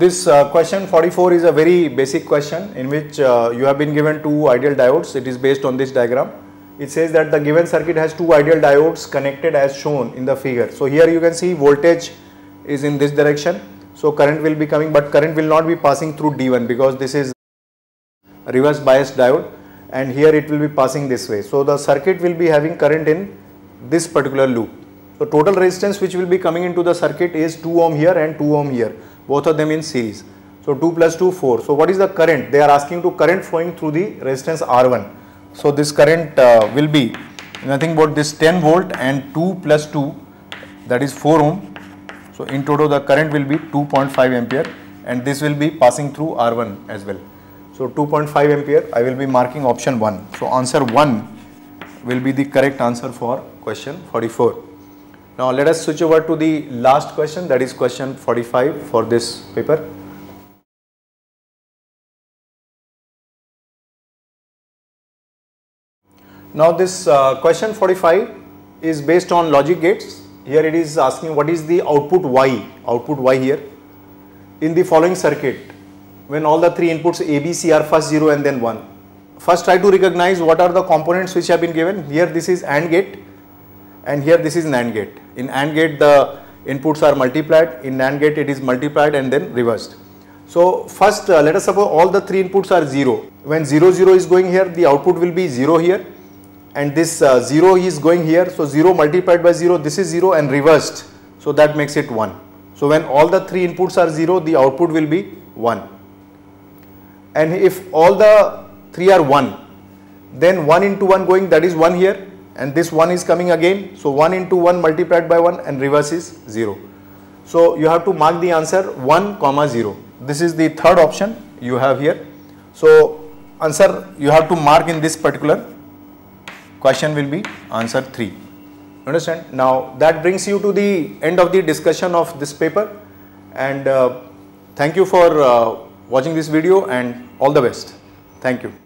This question 44 is a very basic question in which you have been given two ideal diodes. It is based on this diagram. It says that the given circuit has two ideal diodes connected as shown in the figure. So here you can see voltage is in this direction. So current will be coming, but current will not be passing through D1 because this is a reverse biased diode, and here it will be passing this way. So the circuit will be having current in this particular loop. So total resistance which will be coming into the circuit is 2 ohm here and 2 ohm here, both of them in series. So 2 plus 2, 4. So what is the current? They are asking to current flowing through the resistance R1. So this current will be nothing but this 10 volt and 2 plus 2, that is 4 ohm. So in total the current will be 2.5 ampere and this will be passing through R1 as well. So 2.5 ampere, I will be marking option 1. So answer 1 will be the correct answer for question 44. Now let us switch over to the last question, that is question 45 for this paper. Now this question 45 is based on logic gates. Here it is asking what is the output Y here in the following circuit when all the three inputs A, B, C are first 0 and then 1. First try to recognize what are the components which have been given. Here this is AND gate and here this is NAND gate. In AND gate the inputs are multiplied, in NAND gate it is multiplied and then reversed. So first let us suppose all the three inputs are 0. When 0, 0 is going here, the output will be 0 here, and this 0 is going here. So 0 multiplied by 0, this is 0 and reversed, so that makes it 1. So when all the three inputs are 0, the output will be 1. And if all the three are 1, then 1 into 1 going, that is 1 here. And this 1 is coming again, so 1 into 1 multiplied by 1 and reverse is 0. So you have to mark the answer 1, 0. This is the third option you have here. So answer you have to mark in this particular question will be answer 3. Understand? Now that brings you to the end of the discussion of this paper, and thank you for watching this video and all the best. Thank you.